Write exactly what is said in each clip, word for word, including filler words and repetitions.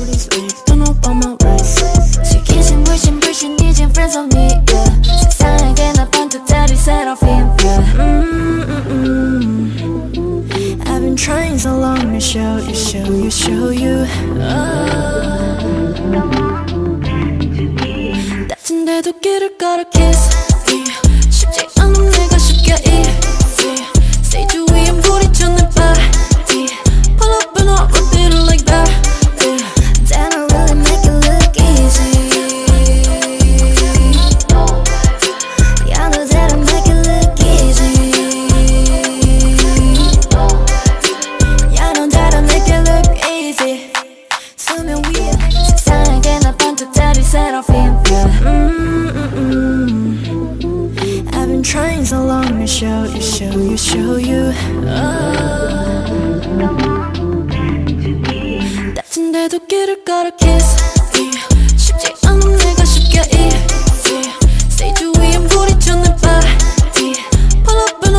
booty's weak. Don't know about my waist. She kissing, pushing, pushing, needing friends on me, yeah. 세상에게 나 반짝짜리 seraphim, yeah. mm, mm, mm. I've been trying so long to show you, show you, show you. Oh. 다친데도 길을 걸어 kiss me. 쉽지 않은 내가 쉽게 easy. 스테이지 위에 부딪혀 내 body. Pull up and I'll rotate it like that. Trying so long to show you, show you, show you. Oh. 다친데도 길을 걸어 kiss me. 쉽지 않은 내가 쉽게 easy. Stage 위에 부딪혀 내 body. Pull up and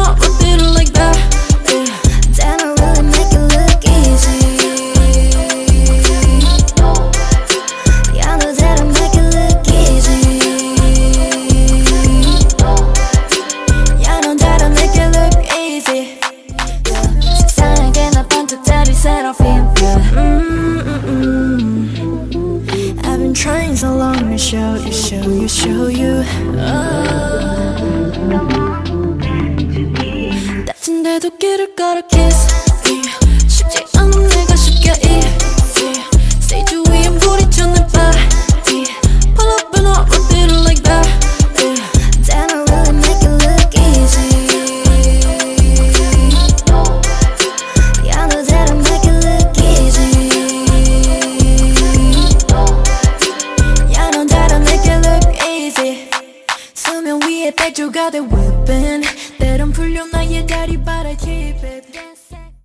I'll rotate it like that. Then I'll really make it look easy. Yeah, I know that I'll make it look easy. Trying so long to show you, show you, show you. Oh. 다친데도 길을 걸어 kiss me. 쉽지 않은 내가 쉽게 easy. Stage 위에 부딪혀 내 body. Pull up and I'll rotate it like that. Then I'll really make it look easy. Yeah, I know that I'll make it look easy. 수면 위에 백조가 돼 whipping 때론 풀려 나의 다리 but I keep it.